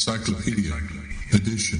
Encyclopedia edition.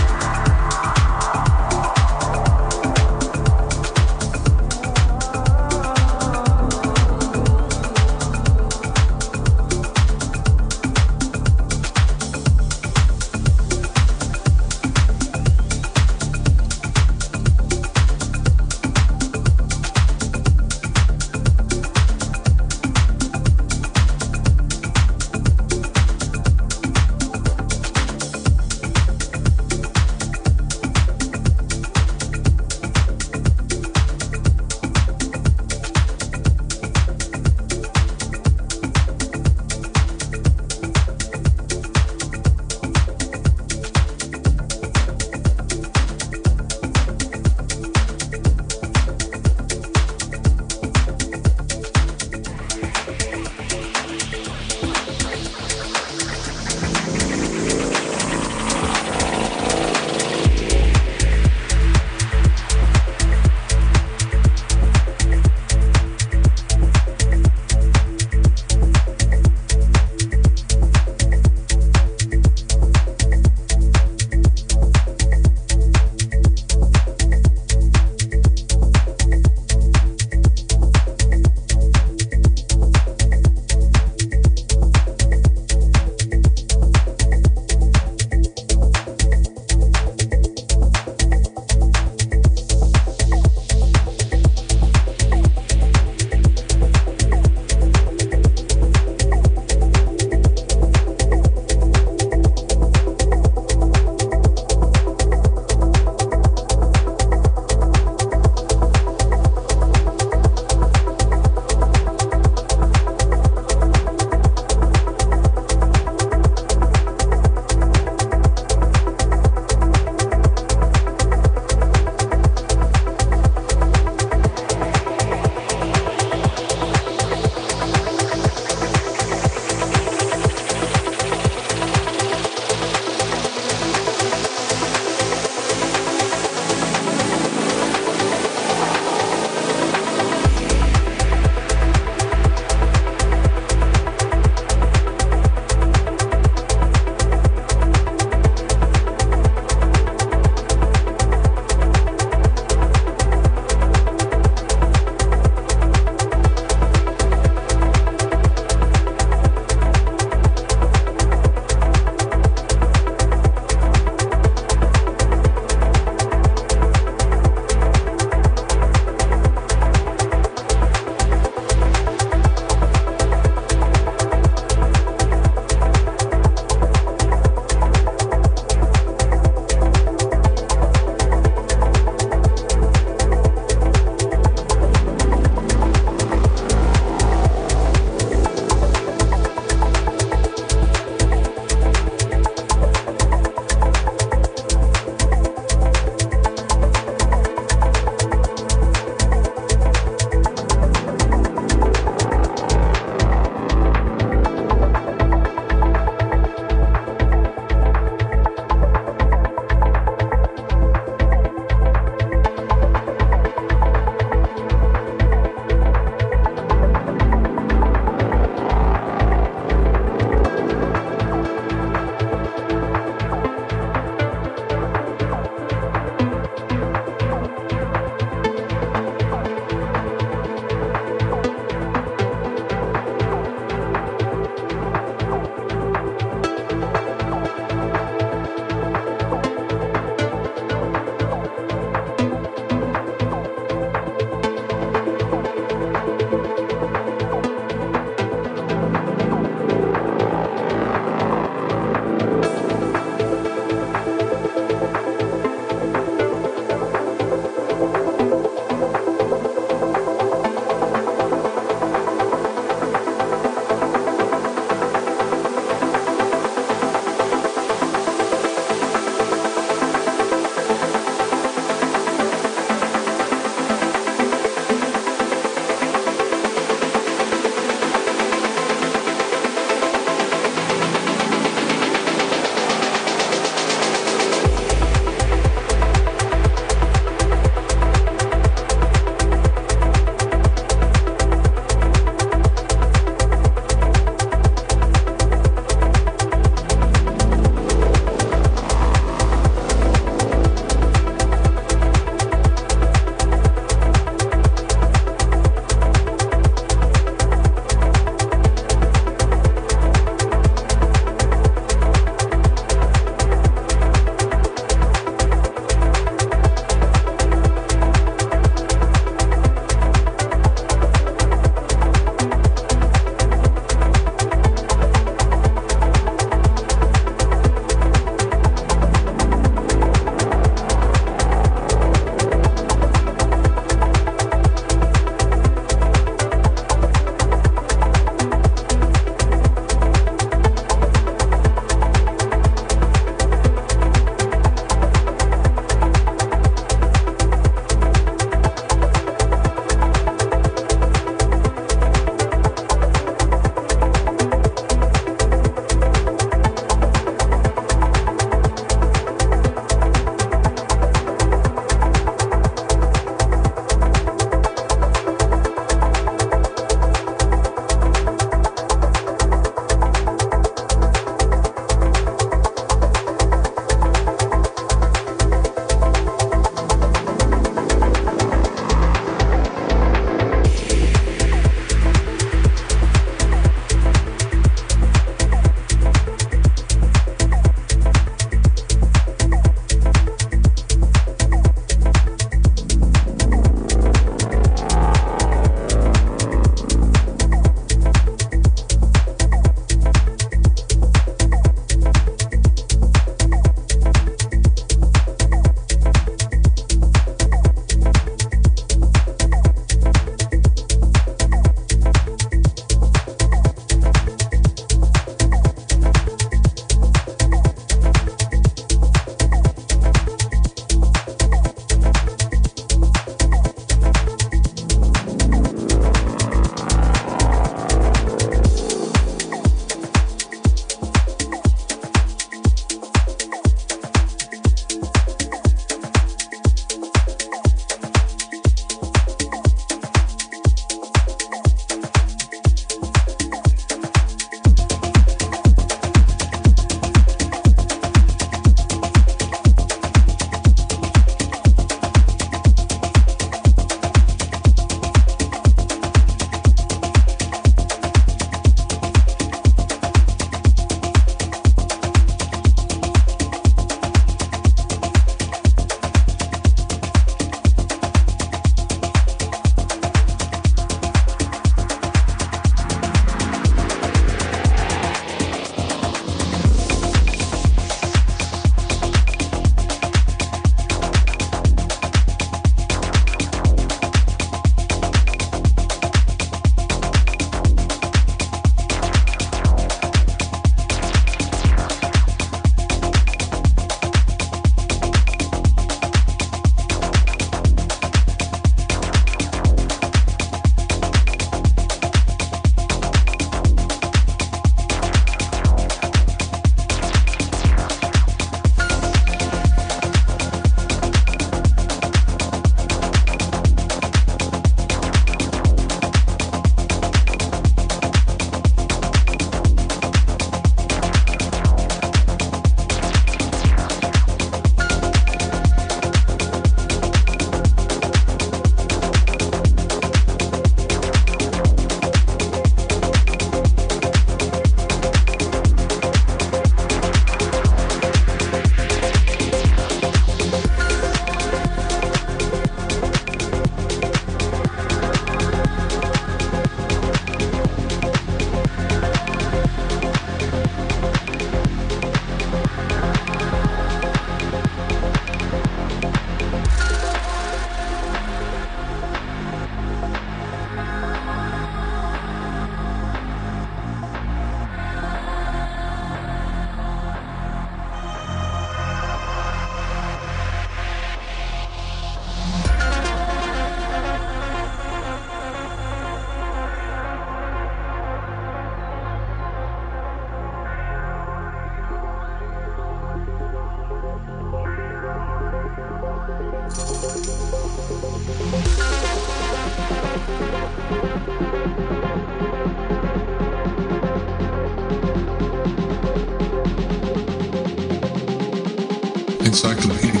Encyclopedia.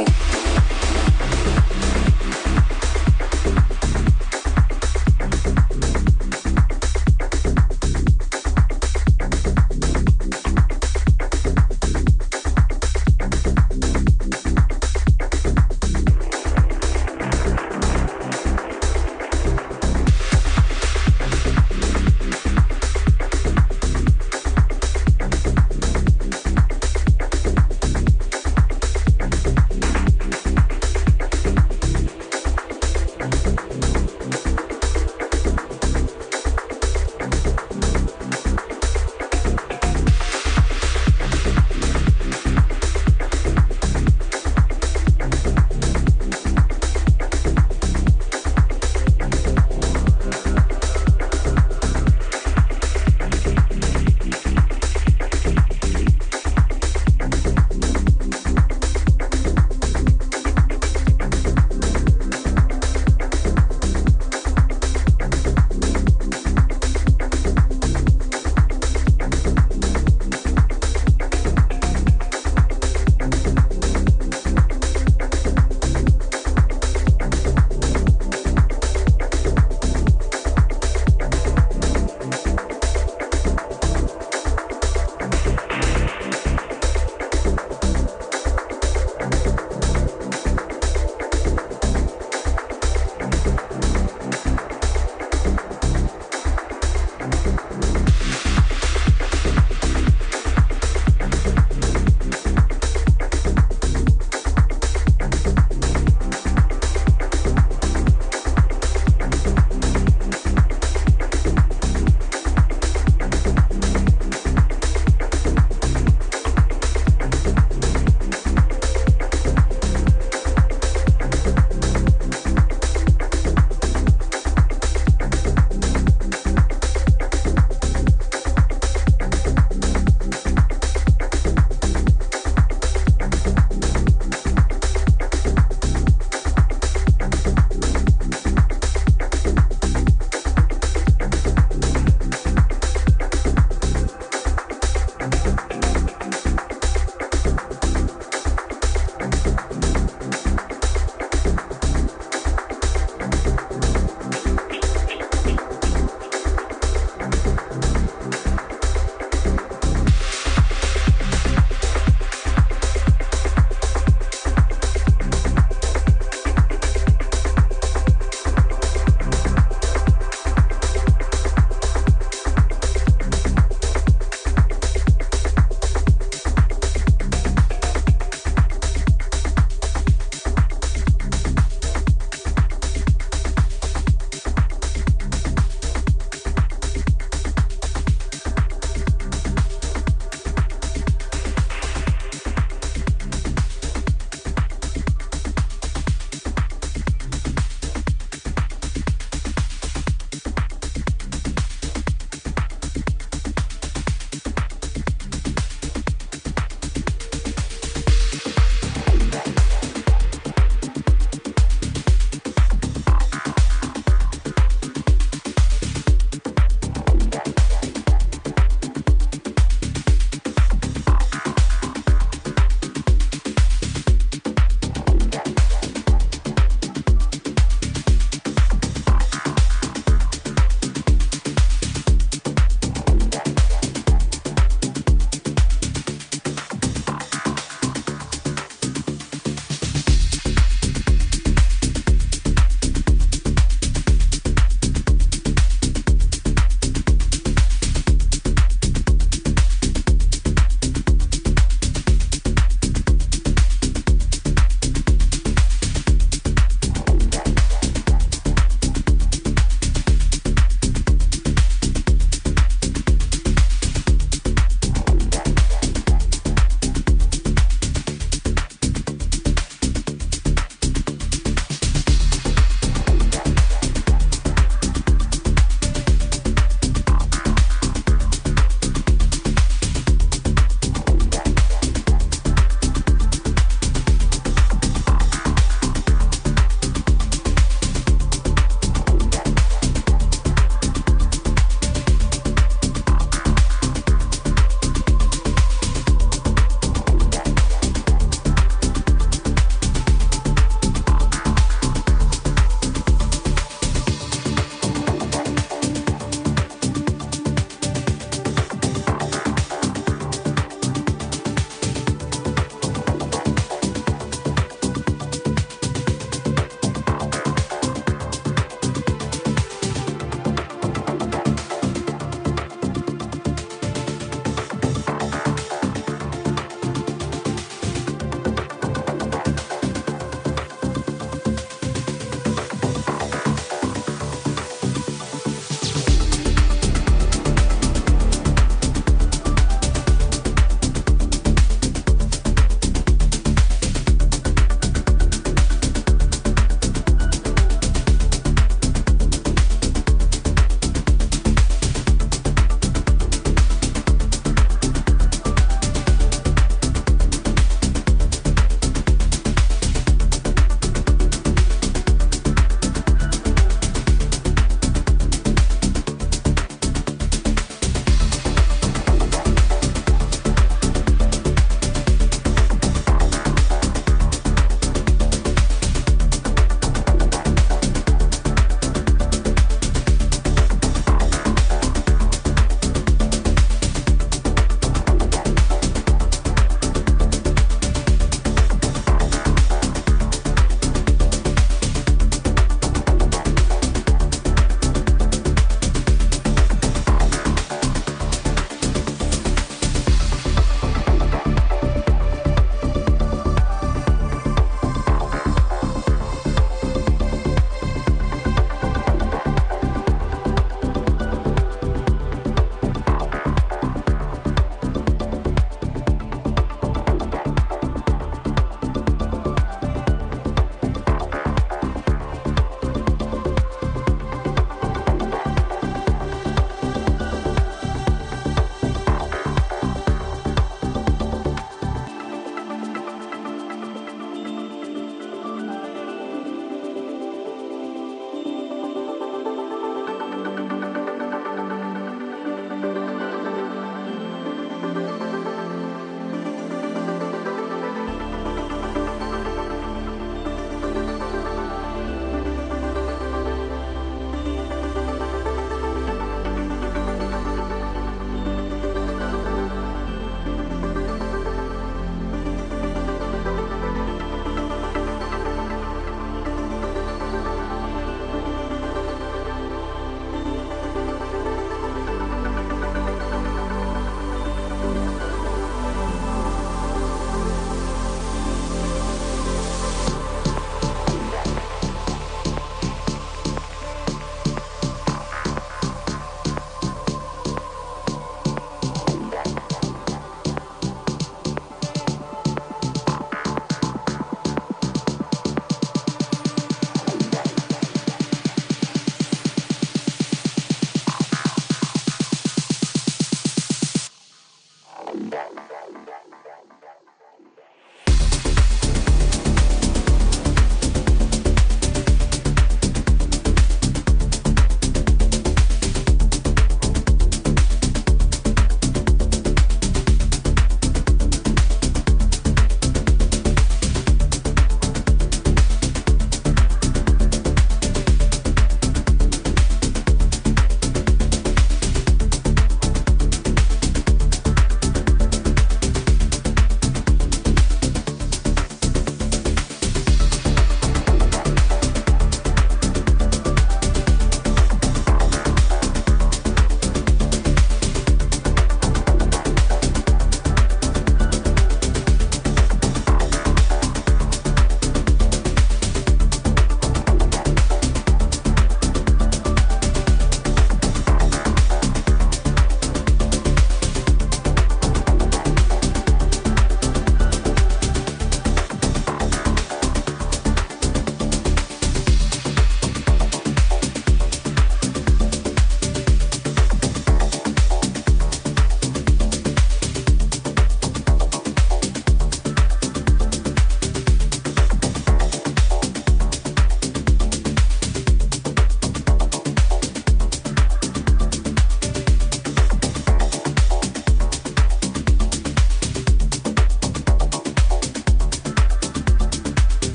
one.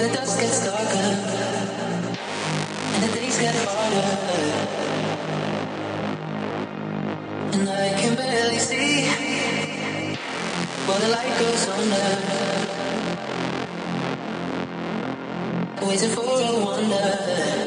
the dusk gets darker and the days get harder, and I can barely see while the light goes under, waiting for a wonder.